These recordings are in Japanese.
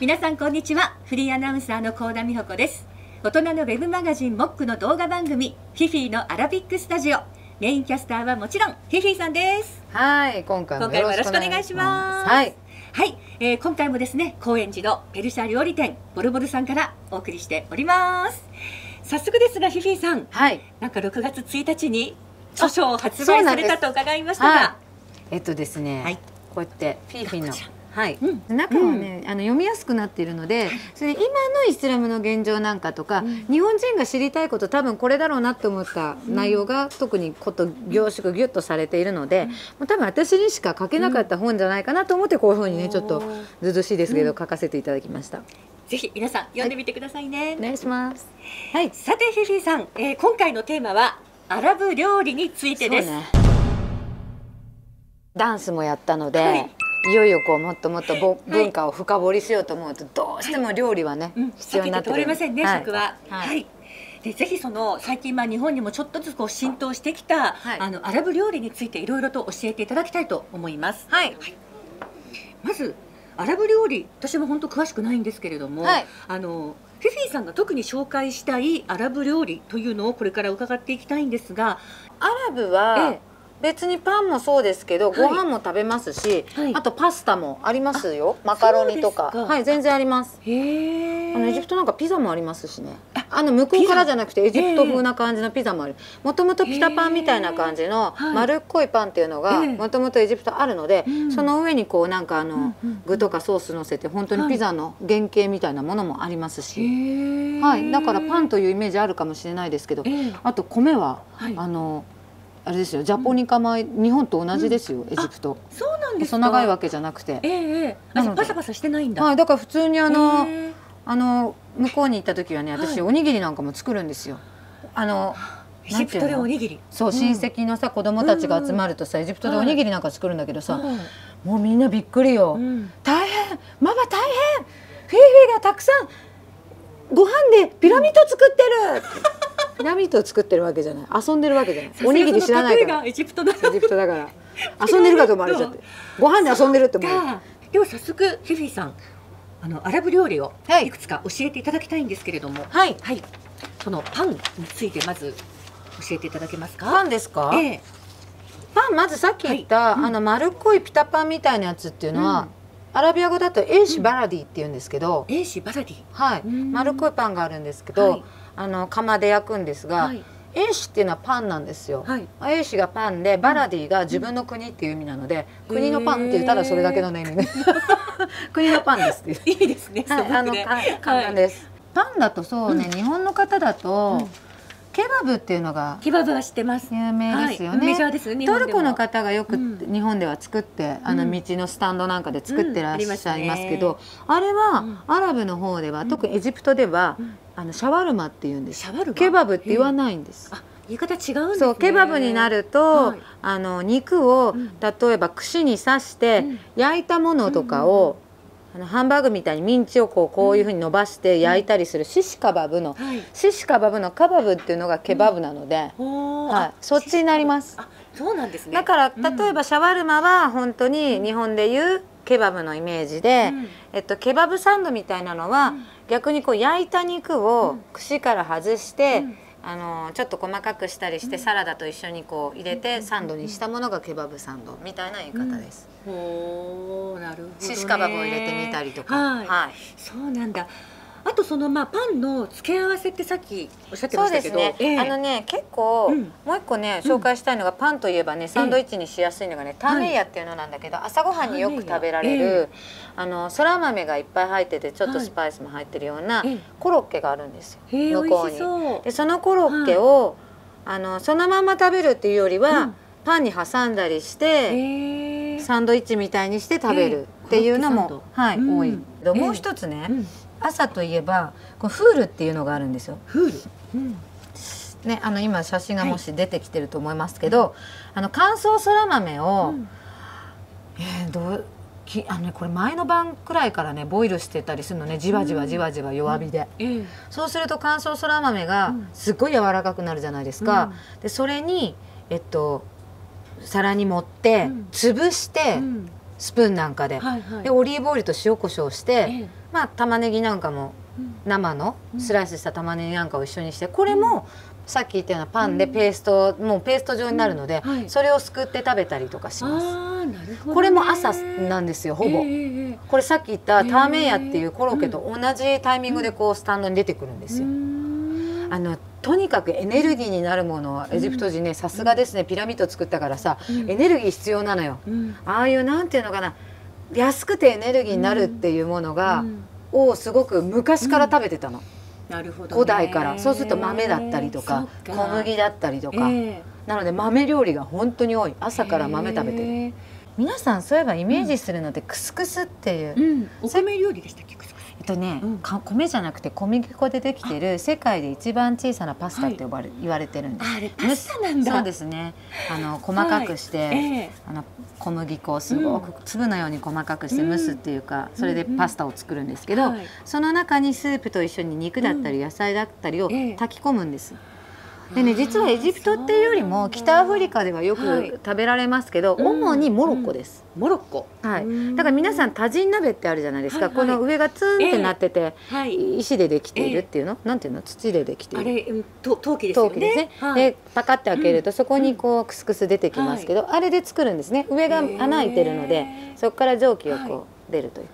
皆さんこんにちは。フリーアナウンサーの高田美穂子です。大人のウェブマガジンモックの動画番組フィフィのアラビックスタジオ、メインキャスターはもちろんフィフィさんです。はい、今回もよろしくお願いします。はい、今回もですね、高円寺のペルシャ料理店ボルボルさんからお送りしております。早速ですがフィフィさん、はい、なんか6月1日に著書を発売されたと伺いましたが、はい、ですね、はい、こうやってフィフィのはい、中はね、読みやすくなっているので、それ今のイスラムの現状なんかとか、日本人が知りたいこと、多分これだろうなと思った内容が特に凝縮ギュッとされているので、多分私にしか書けなかった本じゃないかなと思って、こういうふうにね、ちょっとずうずうしいですけど書かせていただきました。ぜひ皆さん読んでみてくださいね。お願いします。はい、さてフィフィさん、今回のテーマはアラブ料理についてです。ダンスもやったので。いよいよこうもっともっと文化を深掘りしようと思うと、どうしても料理はね、必要になってくる。避けて通れませんね、食は。はい。で、ぜひその最近まあ日本にもちょっとずつこう浸透してきたアラブ料理についていろいろと教えていただきたいと思います。はい。まずアラブ料理、私も本当詳しくないんですけれども、フィフィさんが特に紹介したいアラブ料理というのをこれから伺っていきたいんですが、アラブは。別にパンもそうですけど、ご飯も食べますし、あとパスタもありますよ。マカロニとか、はい、全然あります。エジプトなんかピザもありますしね。向こうからじゃなくて、エジプト風な感じのピザもある。もともとピタパンみたいな感じの丸っこいパンっていうのが、もともとエジプトあるので。その上にこうなんか具とかソース乗せて、本当にピザの原型みたいなものもありますし。はい、だからパンというイメージあるかもしれないですけど、あと米はあれですよ、ジャポニカ米、日本と同じですよ、エジプト。そうなんですか。細長いわけじゃなくて、パサパサしてないんだ。はい、だから普通に向こうに行った時はね、私おにぎりなんかも作るんですよ。エジプトでおにぎり。そう、親戚のさ、子供たちが集まるとさ、エジプトでおにぎりなんか作るんだけどさ、もうみんなびっくりよ。大変、ママ大変、フィフィがたくさんご飯でピラミッド作ってる。ピラミッドを作ってるわけじゃない、遊んでるわけじゃない。おにぎり知らないから。エジプトだから。遊んでるかと思われちゃって。ご飯で遊んでるって思う。では早速フィフィさん、アラブ料理をいくつか教えていただきたいんですけれども、はい、そのパンについてまず教えていただけますか。パンですか。パン、まずさっき言った丸っこいピタパンみたいなやつっていうのは。アラビア語だとエーシバラディって言うんですけど、エーシバラディ、はい、丸っこいパンがあるんですけど、釜で焼くんですが、エーシっていうのはパンなんですよ。エーシがパンで、バラディが自分の国っていう意味なので、国のパンって言ったらそれだけの意味で、国のパンですっていう。いいですね。はい、簡単です。パンだとそうね、日本の方だと。ケバブっていうのが有名ですよね。トルコの方がよく日本では作って、道のスタンドなんかで作ってらっしゃいますけど、あれはアラブの方では、特にエジプトではシャワルマっていうんです。ケバブって言わないんです。言い方違うんですね。ケバブになると、肉を例えば串に刺して焼いたものとかをハンバーグみたいにミンチをこういうふうに伸ばして焼いたりするシシカバブのカバブっていうのがケバブなので、そっちになります。そうなんですね。だから例えばシャワルマは本当に日本でいうケバブのイメージで、ケバブサンドみたいなのは逆にこう焼いた肉を串から外してちょっと細かくしたりして、サラダと一緒にこう入れてサンドにしたものがケバブサンドみたいな言い方です。なるほどね。シシカバブを入れてみたりとか。そうなんだ。あとパンの付け合わせってさっきおっしゃってましたけど、そうですね。結構もう一個ね紹介したいのが、パンといえばね、サンドイッチにしやすいのがね、ターメイヤっていうのなんだけど、朝ごはんによく食べられるそら豆がいっぱい入ってて、ちょっとスパイスも入ってるようなコロッケがあるんですよ、向こうに。でそのコロッケをそのまま食べるっていうよりは、パンに挟んだりしてサンドイッチみたいにして食べるっていうのも多い。もう一つね、朝といえばフールっていうのがあるんですよ。フール、ね、今写真がもし出てきてると思いますけど、乾燥そら豆を、これ前の晩くらいからねボイルしてたりするのね、じわじわじわじわ弱火で、そうすると乾燥そら豆がすっごい柔らかくなるじゃないですか。でそれに皿に盛って潰してスプーンなんかでオリーブオイルと塩コショウして、まあ玉ねぎなんかも生のスライスした玉ねぎなんかを一緒にして、これもさっき言ったようなパンでペースト、もうペースト状になるので、それをすくって食べたりとかします。これも朝なんですよ、ほぼ。これさっき言ったターメンヤっていうコロッケと同じタイミングでこうスタンドに出てくるんですよ。とにかくエネルギーになるものはエジプト人ね、さすがですね、ピラミッド作ったからさ、エネルギー必要なのよ。ああいうなんていうのかな、安くてエネルギーになるっていうものがをすごく昔から食べてたの。古代から。そうすると豆だったりとか小麦だったりとか、なので豆料理が本当に多い。朝から豆食べてる。皆さんそういえばイメージするのってクスクスっていう、お米料理でしたっけ？クスクス米じゃなくて小麦粉でできてる世界で一番小さなパスタって言われてるんです。あれパスタなんだ。そうですね、細かくして小麦粉をすごく粒のように細かくして蒸すっていうか、それでパスタを作るんですけど、その中にスープと一緒に肉だったり野菜だったりを炊き込むんです。でね、実はエジプトっていうよりも北アフリカではよく食べられますけど、主にモロッコです。モロッコ。はい。だから皆さんタジン鍋ってあるじゃないですか。この上がツンってなってて、石でできているっていうの、なんていうの、土でできている。あれ、陶器ですよね。陶器ですね。で、パカって開けるとそこにこうクスクス出てきますけど、あれで作るんですね。上が穴開いてるので、そこから蒸気がこう出るという。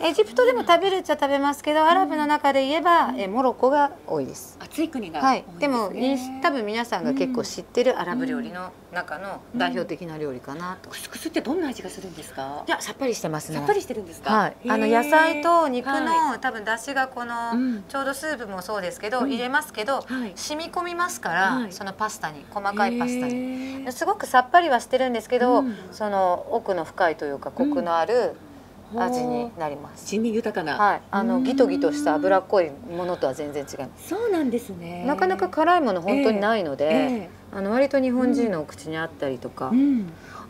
エジプトでも食べるっちゃ食べますけど、アラブの中で言えばモロッコが多いです。暑い国が多いですね。でも多分皆さんが結構知ってるアラブ料理の中の代表的な料理かなと。クスクスってどんな味がするんですか？いや、さっぱりしてますね。さっぱりしてるんですか？はい、野菜と肉の多分出汁がこのちょうどスープもそうですけど入れますけど、染み込みますから、そのパスタに、細かいパスタにすごくさっぱりはしてるんですけど、その奥の深いというかコクのある味になります。滋味豊かな。はい、ギトギトした脂っこいものとは全然違う。そうなんですね。なかなか辛いもの本当にないので、割と日本人のお口にあったりとか、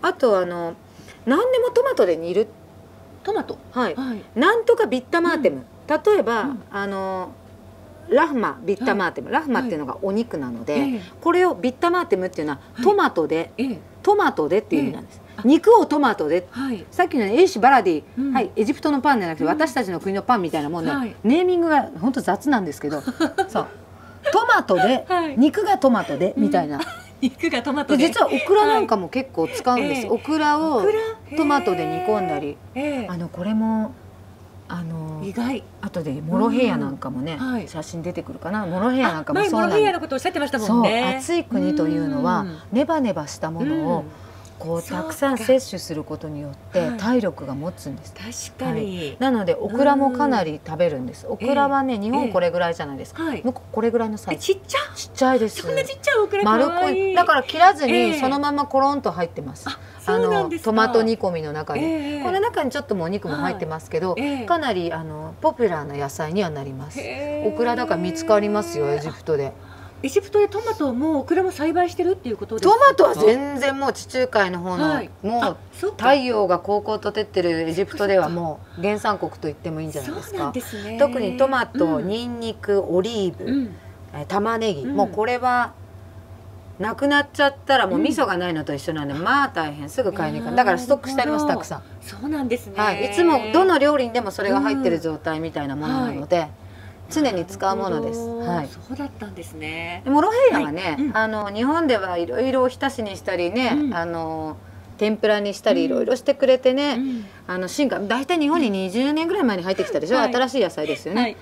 あと何でもトマトで煮る。トマト。はい。なんとかビッタマーテム。例えばラフマビッタマーテム。ラフマっていうのがお肉なので、これをビッタマーテムっていうのはトマトでっていう意味なんです。肉をトマトで、さっきのエイシバラディ、エジプトのパンじゃなくて私たちの国のパンみたいなもんね、ネーミングが本当雑なんですけど、そうトマトで、肉がトマトでみたいな。肉がトマトで、実はオクラなんかも結構使うんです。オクラをトマトで煮込んだり、これも意外、あとでモロヘイヤなんかもね、写真出てくるかな。モロヘイヤなんかもそうなんです。モロヘイヤのことをおっしゃってましたもんね。暑い国というのはネバネバしたものをたくさん摂取することによって体力が持つんです。確かに。なのでオクラもかなり食べるんです。オクラはね、日本これぐらいじゃないですか。向こうこれぐらいのサイズ。ちっちゃちっちゃいです。そんなちっちゃいオクラ丸っこい。だから切らずにそのままコロンと入ってます。トマト煮込みの中に、この中にちょっともお肉も入ってますけど、かなりポピュラーな野菜にはなります。オクラだから見つかりますよ、エジプトで。エジプトでトマトもオクラも栽培してるっていうことですか？トマトは全然もう地中海の方の、もう太陽がこうこうと照ってるエジプトではもう原産国と言ってもいいんじゃないですか。特にトマト、ニンニク、オリーブ、玉ねぎ、もうこれはなくなっちゃったらもう味噌がないのと一緒なんで、まあ大変、すぐ買いに行く。だからストックしてあります、たくさん。そうなんですね。いつもどの料理にでもそれが入ってる状態みたいなものなので、常に使うものです。はい。そうだったんですね。モロヘイヤはね、日本ではいろいろおひたしにしたりね、天ぷらにしたりいろいろしてくれてね、進化。大体日本に20年ぐらい前に入ってきたでしょ。新しい野菜ですよね。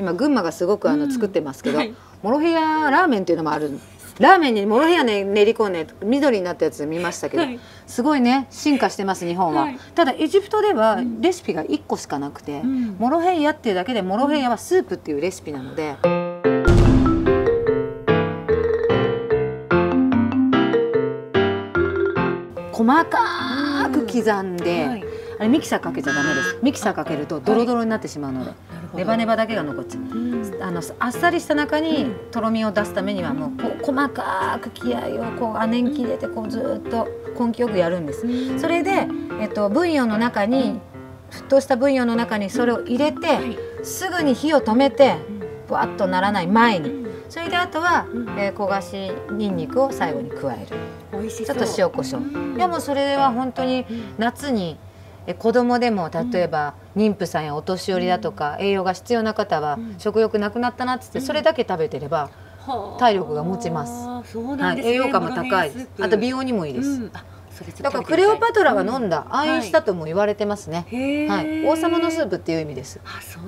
今群馬がすごく作ってますけど、モロヘイヤラーメンっていうのもある。ラーメンにモロヘイヤね練り込んで緑になったやつ見ましたけど、すごいね進化してます日本は。ただエジプトではレシピが1個しかなくて、モロヘイヤっていうだけで、モロヘイヤはスープっていうレシピなので、細かく刻んで、あれミキサーかけちゃダメです。ミキサーかけるとドロドロになってしまうので、ネバネバだけが残っちゃう。あっさりした中にとろみを出すためにはもうこう細かく気合をこうアネンキ入れてこうずっと根気よくやるんです。それで、ブイヨンの中に沸騰したブイヨンの中にそれを入れてすぐに火を止めてぶわっとならない前に。それであとは、焦がしにんにくを最後に加える。ちょっと塩コショウ。でもそれは本当に夏に子供でも例えば妊婦さんやお年寄りだとか栄養が必要な方は食欲なくなったなっつってそれだけ食べてれば体力が持ちます。栄養価も高いです。あと美容にもいいです。だからクレオパトラが飲んだ暗飲したとも言われてますね。王様のスープっていう意味です。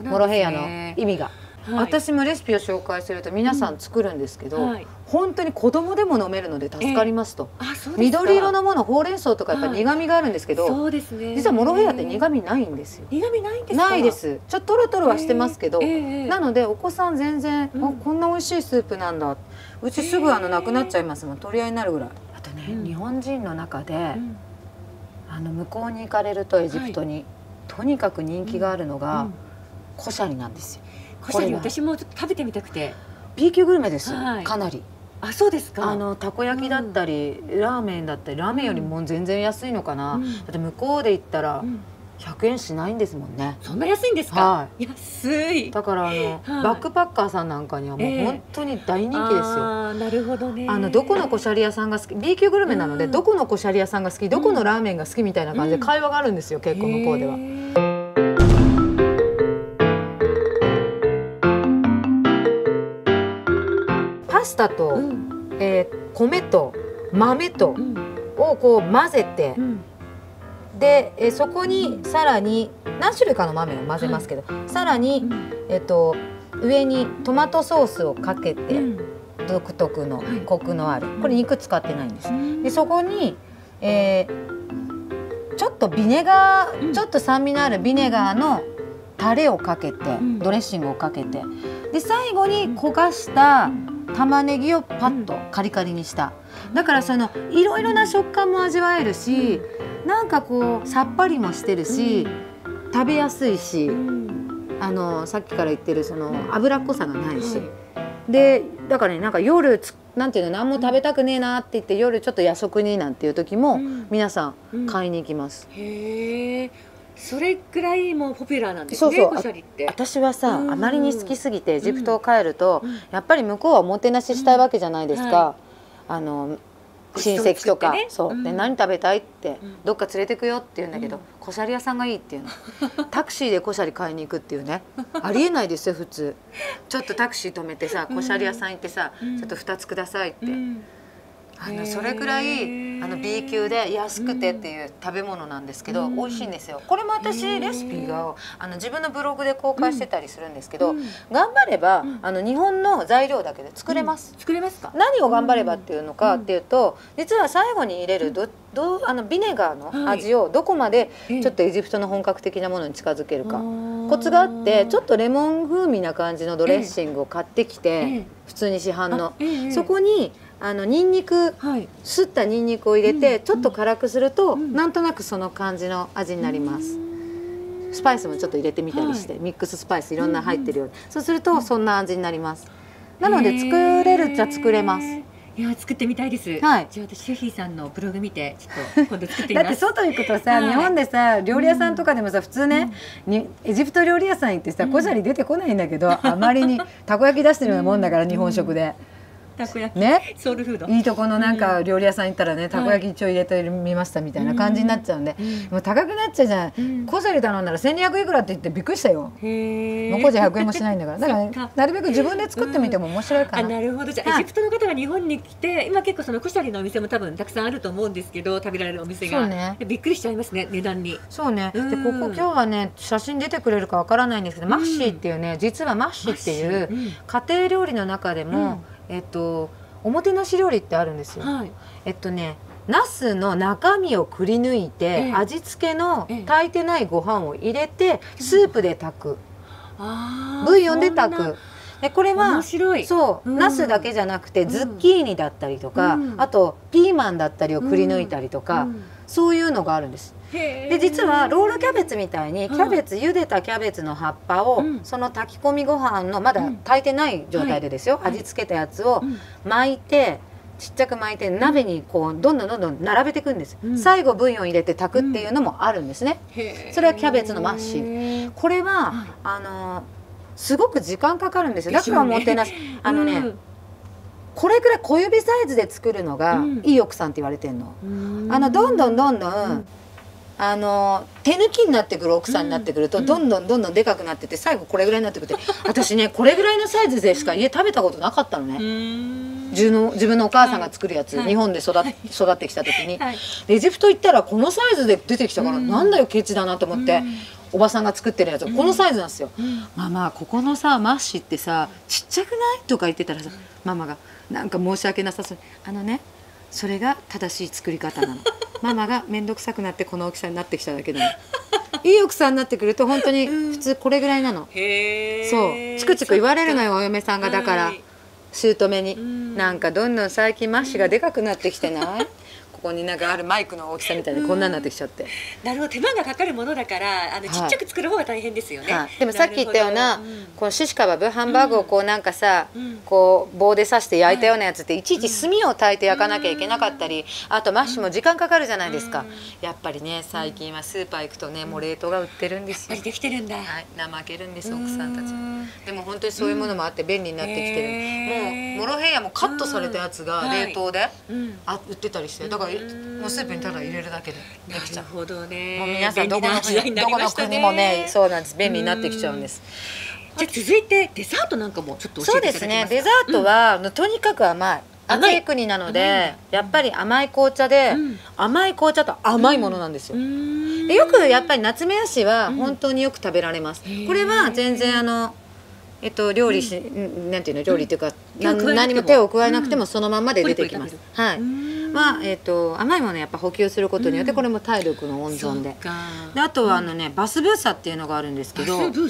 モロヘイヤの意味が。私もレシピを紹介すると皆さん作るんですけど、本当に子供でも飲めるので助かりますと。緑色のもの、ほうれん草とかやっぱ苦味があるんですけど、実はモロヘイヤって苦味ないんですよ。苦味ないんですか？ないです。ちょっとトロトロはしてますけど、なのでお子さん全然こんな美味しいスープなんだ。うちすぐなくなっちゃいますもん。取り合いになるぐらい。あとね、日本人の中で向こうに行かれるとエジプトにとにかく人気があるのがコシャリなんですよ。コシャリ私もちょっと食べてみたくて。 B 級グルメです、かなり。あ、そうですか。たこ焼きだったりラーメンだったり、ラーメンよりも全然安いのかな。だって向こうで行ったら100円しないんですもんね。そんな安いんですか？安い。だからバックパッカーさんなんかにはもう本当に大人気ですよ。なるほどね。どこのコシャリ屋さんが好き、 B 級グルメなのでどこのコシャリ屋さんが好き、どこのラーメンが好きみたいな感じで会話があるんですよ、結構向こうでは。パスタと、米と豆とをこう混ぜて、で、そこにさらに何種類かの豆を混ぜますけど、さらに、上にトマトソースをかけて、独特のコクのある、これ肉使ってないんです。でそこに、ちょっとビネガー、ちょっと酸味のあるビネガーのタレをかけて、ドレッシングをかけて、で最後に焦がした玉ねぎをパッとカリカリにした。だからそのいろいろな食感も味わえるし、なんかこうさっぱりもしてるし、食べやすいし、さっきから言ってるその脂っこさがないし、でだからね、なんか夜なんていうの、何も食べたくねえなって言って夜ちょっと夜食になんていう時も皆さん買いに行きます。へー、それくらいもうポピュラーなんですね、コシャリって。私はさ、あまりに好きすぎてエジプトを帰ると、やっぱり向こうはおもてなししたいわけじゃないですか。親戚とか、そうで何食べたいってどっか連れてくよって言うんだけど、コシャリ屋さんがいいっていうの。タクシーでコシャリ買いに行くっていうね、ありえないですよ普通。ちょっとタクシー止めてさ、コシャリ屋さん行ってさ、ちょっと2つくださいって。それくらいB 級で安くてっていう食べ物なんですけど、美味しいんですよ。これも私レシピが自分のブログで公開してたりするんですけど、頑張れば日本の材料だけで作れます。作れますか？何を頑張ればっていうのかっていうと、実は最後に入れるビネガーの味をどこまでちょっとエジプトの本格的なものに近づけるか、コツがあって、ちょっとレモン風味な感じのドレッシングを買ってきて、普通に市販のそこににんにく、すったにんにくを入れてちょっと辛くすると、なんとなくその感じの味になります。スパイスもちょっと入れてみたりして、ミックススパイスいろんな入ってるように、そうするとそんな味になります。なので作れるっちゃ作れます。いや、作ってみたいです。はい。じゃあ私シェフィーさんのブログ見てちょっと今度作ってみます。だって外行くとさ、日本でさ料理屋さんとかでもさ、普通ね、エジプト料理屋さん行ってさ、コシャリ出てこないんだけど、あまりにたこ焼き出してるようなもんだから日本食で。たこ焼きね、ソウルフードいいとこのなんか料理屋さん行ったらね、たこ焼き一応入れてみましたみたいな感じになっちゃうんで、もう高くなっちゃうじゃん。コシャリ頼んだら1200いくらって言ってびっくりしたよ。向こうじゃ100円もしないんだから。だからなるべく自分で作ってみても面白いかな。なるほど。じゃあエジプトの方が日本に来て、今結構そのコシャリのお店も多分たくさんあると思うんですけど、食べられるお店がびっくりしちゃいますね、値段に。そうね。でここ今日はね、写真出てくれるかわからないんですけど、マッシーっていうね、実はマッシーっていう家庭料理の中でもおもてなし料理ってあるんですよ。はい、ナスの中身をくり抜いて、味付けの炊いてないご飯を入れて、スープで炊く、ブイヨンで炊く。これはそう、ナスだけじゃなくてズッキーニだったりとか、あとピーマンだったりをくり抜いたりとか、そういうのがあるんです。で実はロールキャベツみたいにキャベツ、茹でたキャベツの葉っぱを、その炊き込みご飯のまだ炊いてない状態でですよ、味付けたやつを巻いて、ちっちゃく巻いて鍋にこうどんどんどんどん並べていくんです、最後ブイヨン入れて炊くっていうのもあるんですね。それはキャベツのマッシュ。これはすごく時間かかるんですよ。だからもったいない。これくらい小指サイズで作るのがいい奥さんって言われてんの。どんどんどんどん手抜きになってくる奥さんになってくると、どんどんどんどんでかくなってて、最後これぐらいになってくるって。私ね、これぐらいのサイズでしか家食べたことなかったのね。自分のお母さんが作るやつ、日本で育ってきた時にエジプト行ったらこのサイズで出てきたから、なんだよケチだなと思って、おばさんが作ってるやつこのサイズなんですよ。ママ、ここのさマッシュってさちっちゃくない？とか言ってたらさ、ママがなんか申し訳なさそうに、それが正しい作り方なの。ママが面倒くさくなってこの大きさになってきただけなの。いい奥さんになってくると本当に普通これぐらいなの。そうチクチク言われるのよ、お嫁さんが。だから姑に、なんかどんどん最近マッシュがでかくなってきてない？ここになんかあるマイクの大きさみたいな、こんなになってきちゃって。なるほど、手間がかかるものだから、ちっちゃく作る方が大変ですよね。でもさっき言ったようなこのシシカバブ、ハンバーグをこうなんかさ、こう棒で刺して焼いたようなやつって、いちいち炭を焚いて焼かなきゃいけなかったり、あとマッシュも時間かかるじゃないですか。やっぱりね、最近はスーパー行くとね、もう冷凍が売ってるんですよ。やっぱりできてるんだ。怠けるんです奥さんたち。でも本当にそういうものもあって便利になってきてる。もうモロヘイヤもカットされたやつが冷凍で売ってたりして、だからもうスープにただ入れるだけでできちゃう。なるほどね。もう皆さんどこの国もね、そうなんです、便利になってきちゃうんです。じゃあ続いてデザートなんかもちょっと教えていただけますか？そうですね、デザートはとにかく甘い。暑い国なのでやっぱり甘い紅茶で、甘い紅茶と甘いものなんですよ。よくやっぱりナツメヤシは本当によく食べられます。これは全然料理し、なんていうの、料理というか何も手を加えなくてもそのままで出てきます。はい。甘いものやっぱ補給することによって、これも体力の温存で。で、あとはバスブーサっていうのがあるんですけど、はい、バスブ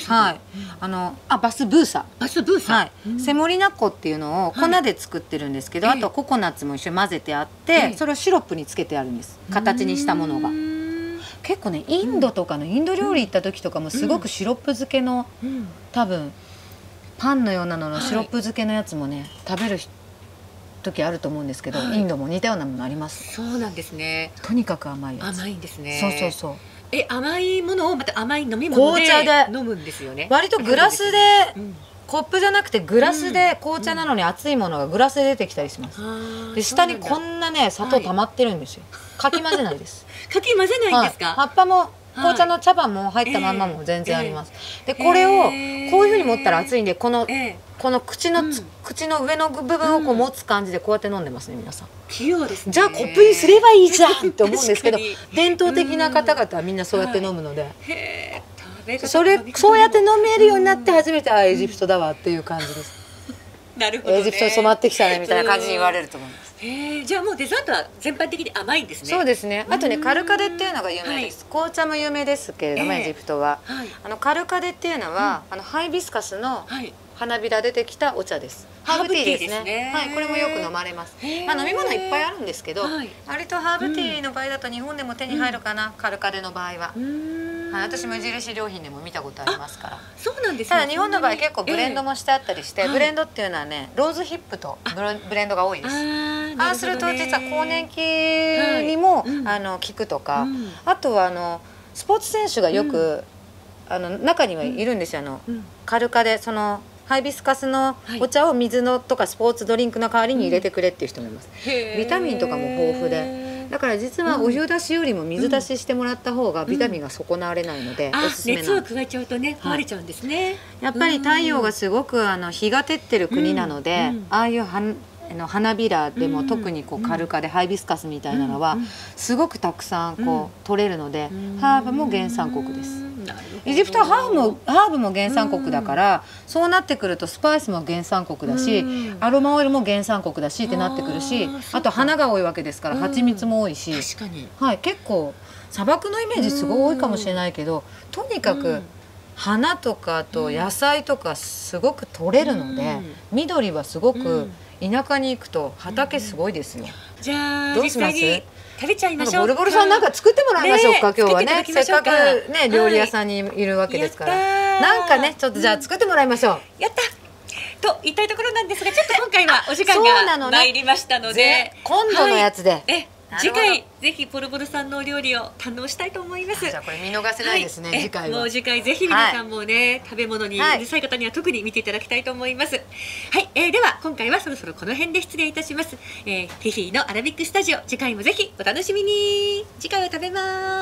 ーサ、はい、セモリナ粉っていうのを粉で作ってるんですけど、あとココナッツも一緒に混ぜてあって、それをシロップにつけてあるんです。形にしたものが。結構ね、インドとかのインド料理行った時とかもすごくシロップ漬けの、多分パンのようなののシロップ漬けのやつもね、食べる時あると思うんですけど、インドも似たようなものあります。そうなんですね。とにかく甘いやつ。甘いんですね。そうそうそう。甘いものをまた甘い飲み物で飲むんですよね。割とグラスで、コップじゃなくてグラスで、紅茶なのに熱いものがグラスで出てきたりします。で、下にこんなね、砂糖溜まってるんですよ。かき混ぜないです。かき混ぜないんですか？葉っぱも紅茶の茶葉も入ったまんまも全然あります。で、これをこういうふうに持ったら熱いんで、この口の上の部分をこう持つ感じでこうやって飲んでますね、皆さん。器用ですね。じゃあコップにすればいいじゃんって思うんですけど、伝統的な方々はみんなそうやって飲むので、そうやって飲めるようになって初めて、あ、エジプトだわっていう感じです。なるほどね。エジプトに染まってきたねみたいな感じに言われると思います。じゃあもうデザートは全般的に甘いんですね。そうですね。あとね、カルカデっていうのが有名です。紅茶も有名ですけれども、エジプトはカルカデっていうのはハイビスカスの花びら出てきたお茶です。ハーブティーですね。はい、これもよく飲まれます。まあ飲み物いっぱいあるんですけど、割とハーブティーの場合だと日本でも手に入るかな、カルカデの場合は。私無印良品でも見たことありますから。そうなんですね。ただ日本の場合結構ブレンドもしてあったりして、ブレンドっていうのはね、ローズヒップとブレンドが多いです。ああすると実は更年期にも効くとか、あとはスポーツ選手がよく中にはいるんですよ。カルカデ、そのハイビスカスのお茶を水のとかスポーツドリンクの代わりに入れてくれっていう人もいます。ビタミンとかも豊富で。だから実はお湯出しよりも水出ししてもらった方がビタミンが損なわれないので、おすすめなんです。熱を加えちゃうとね、壊れちゃうんですね。やっぱり太陽がすごく日が照ってる国なので、ああいう花びらでも特にこうカルカデ、ハイビスカスみたいなのはすごくたくさんこう取れるので、ハーブも原産国です。エジプトはハーブも原産国だから、そうなってくるとスパイスも原産国だし、アロマオイルも原産国だしってなってくるし、あと花が多いわけですから蜂蜜も多いし、はい、結構砂漠のイメージすごい多いかもしれないけど、とにかく花とかと野菜とかすごく取れるので、緑はすごく田舎に行くと畑すごいですよ。じゃあどうします？食べちゃいましょう。ボルボルさんなんか作ってもらいましょうか、今日はね。せっかくね料理屋さんにいるわけですから。なんかねちょっとじゃあ作ってもらいましょう。やった。と言いたいところなんですが、ちょっと今回はお時間が参りましたので、今度のやつで。次回ぜひボルボルさんのお料理を堪能したいと思います。じゃあこれ見逃せないですね、次回は。もう次回ぜひ皆さんもね、食べ物にうるさい方には特に見ていただきたいと思います。はい、では今回はそろそろこの辺で失礼いたします。ティフィーのアラビックスタジオ、次回もぜひお楽しみに。次回は食べます。